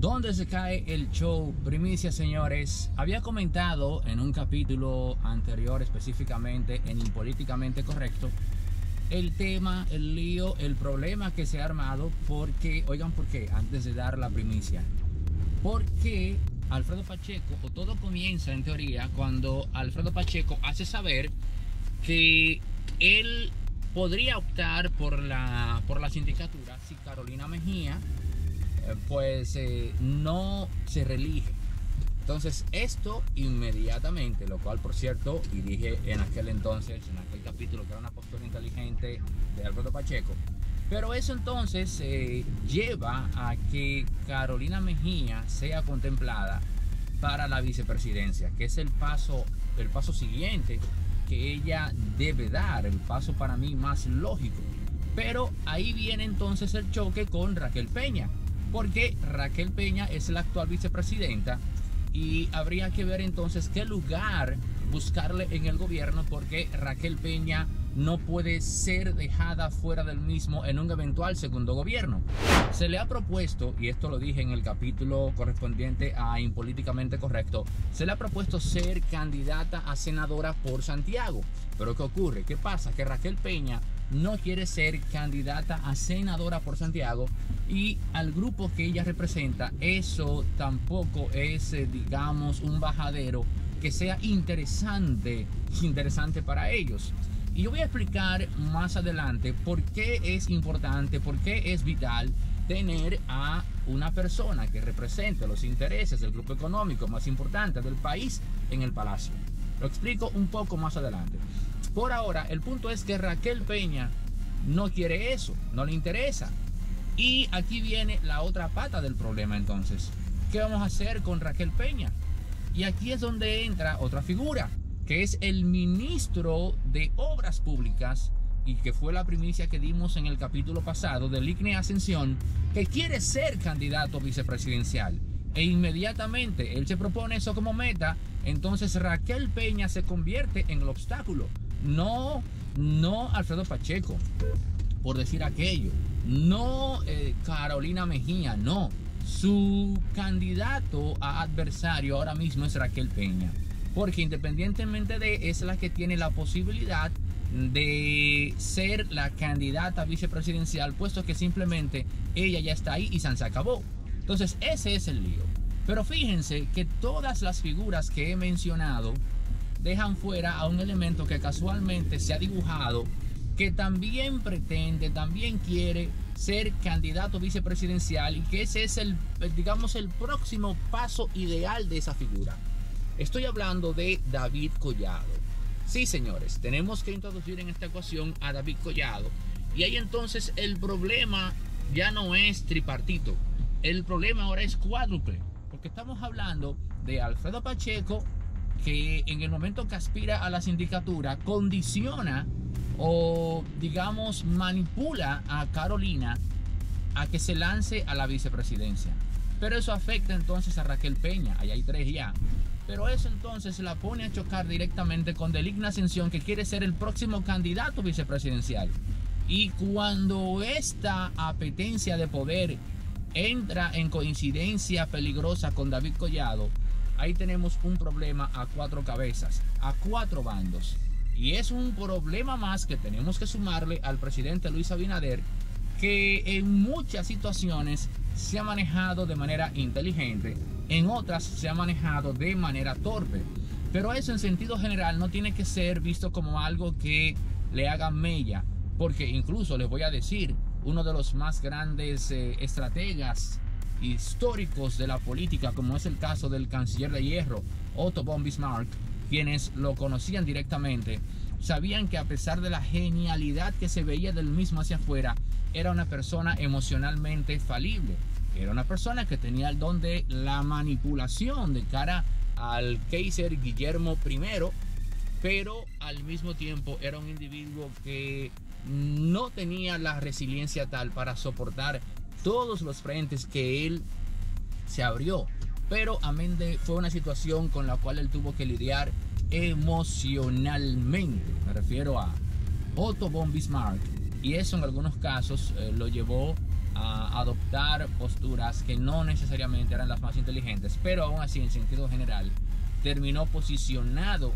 Donde se cae el show, primicia señores. Había comentado en un capítulo anterior, específicamente en Impolíticamente Correcto, el tema, el lío, el problema que se ha armado porque, oigan por qué, antes de dar la primicia. Porque Alfredo Pacheco, o todo comienza en teoría cuando Alfredo Pacheco hace saber que él podría optar por la sindicatura si Carolina Mejía pues no se reelige. Entonces esto inmediatamente, lo cual por cierto, y dije en aquel entonces, en aquel capítulo, que era una postura inteligente de Alfredo Pacheco, pero eso entonces lleva a que Carolina Mejía sea contemplada para la vicepresidencia, que es el paso siguiente que ella debe dar, el paso para mí más lógico. Pero ahí viene entonces el choque con Raquel Peña, porque Raquel Peña es la actual vicepresidenta y habría que ver entonces qué lugar buscarle en el gobierno, porque Raquel Peña no puede ser dejada fuera del mismo en un eventual segundo gobierno. Se le ha propuesto, y esto lo dije en el capítulo correspondiente a Impolíticamente Correcto, se le ha propuesto ser candidata a senadora por Santiago. Pero ¿qué ocurre? ¿Qué pasa? Que Raquel Peña no quiere ser candidata a senadora por Santiago, y al grupo que ella representa eso tampoco es, digamos, un bajadero que sea interesante para ellos. Y yo voy a explicar más adelante por qué es importante, por qué es vital tener a una persona que represente los intereses del grupo económico más importante del país en el palacio. Lo explico un poco más adelante. Por ahora, el punto es que Raquel Peña no quiere eso, no le interesa. Y aquí viene la otra pata del problema entonces. ¿Qué vamos a hacer con Raquel Peña? Y aquí es donde entra otra figura, que es el ministro de Obras Públicas, y que fue la primicia que dimos en el capítulo pasado de Deligne Ascensión, que quiere ser candidato vicepresidencial. E inmediatamente él se propone eso como meta, entonces Raquel Peña se convierte en el obstáculo. No Alfredo Pacheco, por decir aquello. No Carolina Mejía, no. Su candidato a adversario ahora mismo es Raquel Peña, porque independientemente de, es la que tiene la posibilidad de ser la candidata vicepresidencial, puesto que simplemente ella ya está ahí y se acabó. Entonces ese es el lío. Pero fíjense que todas las figuras que he mencionado dejan fuera a un elemento que casualmente se ha dibujado, que también pretende, también quiere ser candidato vicepresidencial, y que ese es el, digamos, el próximo paso ideal de esa figura. Estoy hablando de David Collado. Sí, señores, tenemos que introducir en esta ecuación a David Collado. Y ahí entonces el problema ya no es tripartito. El problema ahora es cuádruple. Porque estamos hablando de Alfredo Pacheco, que en el momento que aspira a la sindicatura, condiciona o, digamos, manipula a Carolina a que se lance a la vicepresidencia. Pero eso afecta entonces a Raquel Peña. Ahí hay tres ya. Pero eso entonces la pone a chocar directamente con Deligne Ascensión, que quiere ser el próximo candidato vicepresidencial. Y cuando esta apetencia de poder entra en coincidencia peligrosa con David Collado, ahí tenemos un problema a cuatro cabezas, a cuatro bandos. Y es un problema más que tenemos que sumarle al presidente Luis Abinader, que en muchas situaciones se ha manejado de manera inteligente, en otras se ha manejado de manera torpe. Pero eso en sentido general no tiene que ser visto como algo que le haga mella, porque incluso les voy a decir, uno de los más grandes estrategas históricos de la política, como es el caso del canciller de hierro, Otto von Bismarck, quienes lo conocían directamente, sabían que a pesar de la genialidad que se veía del mismo hacia afuera, era una persona emocionalmente falible. Era una persona que tenía el don de la manipulación de cara al Kaiser Guillermo I, pero al mismo tiempo era un individuo que no tenía la resiliencia tal para soportar todos los frentes que él se abrió. Pero amén de, fue una situación con la cual él tuvo que lidiar emocionalmente. Me refiero a Otto von Bismarck. Y eso en algunos casos lo llevó a adoptar posturas que no necesariamente eran las más inteligentes, pero aún así, en sentido general, terminó posicionado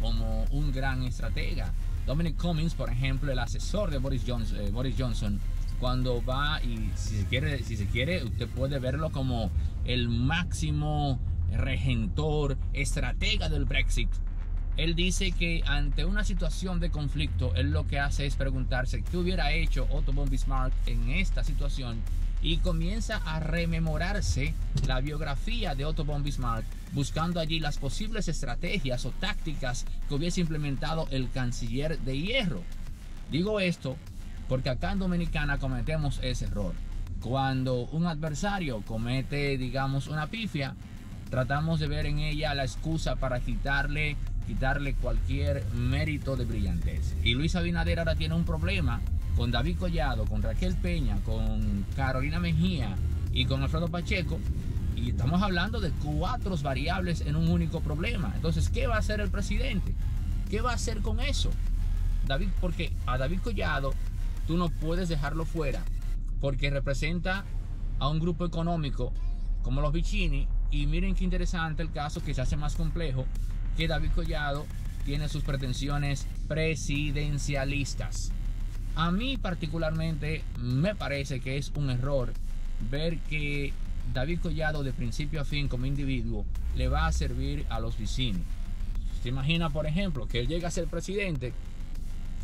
como un gran estratega. Dominic Cummings, por ejemplo, el asesor de Boris Johnson, cuando va y si se quiere, usted puede verlo como el máximo regentor, estratega del Brexit. Él dice que ante una situación de conflicto, él lo que hace es preguntarse qué hubiera hecho Otto von Bismarck en esta situación, y comienza a rememorarse la biografía de Otto von Bismarck, buscando allí las posibles estrategias o tácticas que hubiese implementado el canciller de hierro. Digo esto porque acá en Dominicana cometemos ese error. Cuando un adversario comete, digamos, una pifia, tratamos de ver en ella la excusa para quitarle cualquier mérito de brillantez. Y Luis Abinader ahora tiene un problema con David Collado, con Raquel Peña, con Carolina Mejía y con Alfredo Pacheco. Y estamos hablando de 4 variables en un único problema. Entonces, ¿qué va a hacer el presidente? ¿Qué va a hacer con eso? Porque a David Collado tú no puedes dejarlo fuera, porque representa a un grupo económico como los Vicini. Y miren qué interesante el caso, que se hace más complejo, que David Collado tiene sus pretensiones presidencialistas. A mí particularmente me parece que es un error ver que David Collado, de principio a fin, como individuo, le va a servir a los Vicini. ¿Se imagina, por ejemplo, que él llegue a ser presidente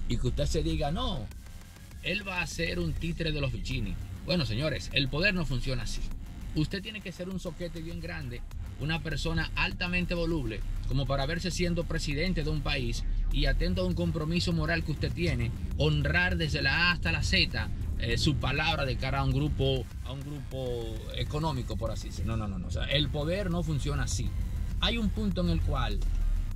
y que usted se diga, no, él va a ser un títere de los Vicini? Bueno, señores, el poder no funciona así. Usted tiene que ser un soquete bien grande, una persona altamente voluble, como para verse siendo presidente de un país, y atento a un compromiso moral que usted tiene, honrar desde la A hasta la Z su palabra de cara a un grupo económico, por así decirlo. No. O sea, el poder no funciona así. Hay un punto en el cual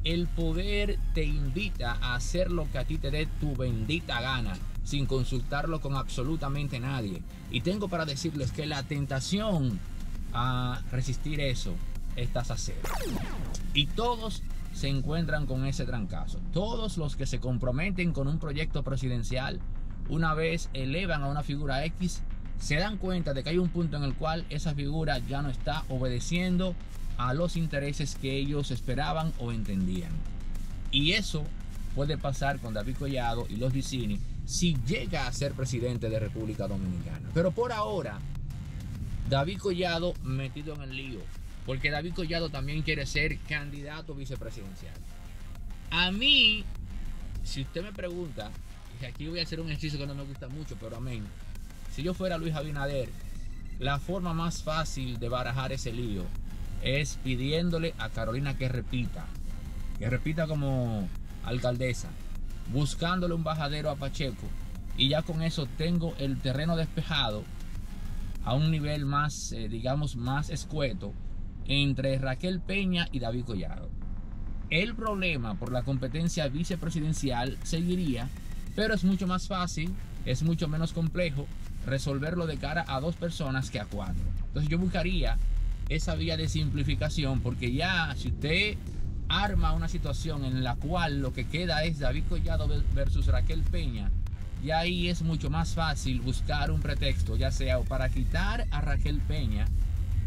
el poder te invita a hacer lo que a ti te dé tu bendita gana, sin consultarlo con absolutamente nadie. Y tengo para decirles que la tentación a resistir eso está a cero. Y todos se encuentran con ese trancazo. Todos los que se comprometen con un proyecto presidencial, una vez elevan a una figura X, se dan cuenta de que hay un punto en el cual esa figura ya no está obedeciendo a los intereses que ellos esperaban o entendían. Y eso puede pasar con David Collado y los Vicini si llega a ser presidente de República Dominicana. Pero por ahora, David Collado metido en el lío, porque David Collado también quiere ser candidato vicepresidencial. A mí, si usted me pregunta, y aquí voy a hacer un ejercicio que no me gusta mucho, pero amén, si yo fuera Luis Abinader, la forma más fácil de barajar ese lío es pidiéndole a Carolina que repita como alcaldesa, buscándole un bajadero a Pacheco, y ya con eso tengo el terreno despejado a un nivel más, digamos, más escueto entre Raquel Peña y David Collado. El problema por la competencia vicepresidencial seguiría, pero es mucho más fácil, es mucho menos complejo resolverlo de cara a 2 personas que a 4. Entonces yo buscaría esa vía de simplificación, porque ya si usted arma una situación en la cual lo que queda es David Collado versus Raquel Peña, y ahí es mucho más fácil buscar un pretexto, ya sea o para quitar a Raquel Peña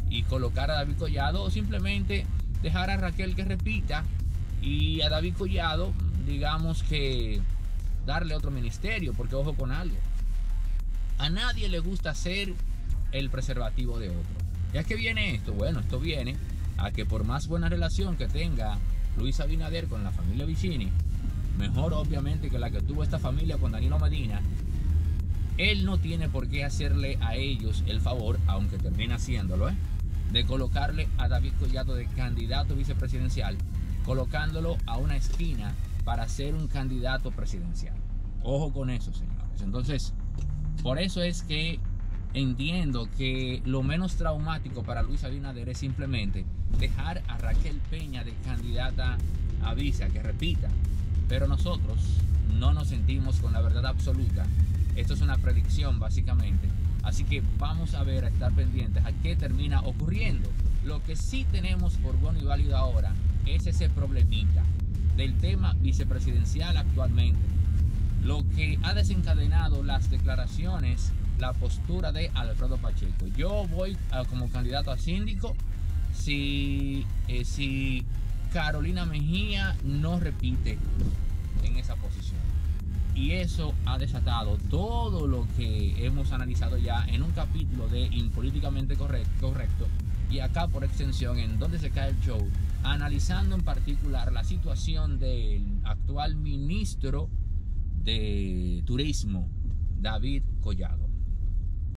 y colocar a David Collado, o simplemente dejar a Raquel que repita y a David Collado, digamos, que darle otro ministerio, porque ojo con algo, a nadie le gusta ser el preservativo de otro. ¿Ya que viene esto? Bueno, esto viene a que por más buena relación que tenga Luis Abinader con la familia Vicini, mejor obviamente que la que tuvo esta familia con Danilo Medina, él no tiene por qué hacerle a ellos el favor, aunque termine haciéndolo, de colocarle a David Collado de candidato vicepresidencial, colocándolo a una esquina para ser un candidato presidencial. Ojo con eso, señores. Entonces, por eso es que entiendo que lo menos traumático para Luis Abinader es simplemente dejar a Raquel Peña de candidata a vice, que repita. Pero nosotros no nos sentimos con la verdad absoluta. Esto es una predicción, básicamente. Así que vamos a ver, a estar pendientes a qué termina ocurriendo. Lo que sí tenemos por bueno y válido ahora es ese problemita del tema vicepresidencial actualmente. Lo que ha desencadenado las declaraciones, la postura de Alfredo Pacheco. Yo voy como candidato a síndico si Carolina Mejía no repite en esa posición. Y eso ha desatado todo lo que hemos analizado ya en un capítulo de Impolíticamente Correcto y acá por extensión en Donde se cae el show, analizando en particular la situación del actual ministro de Turismo, David Collado.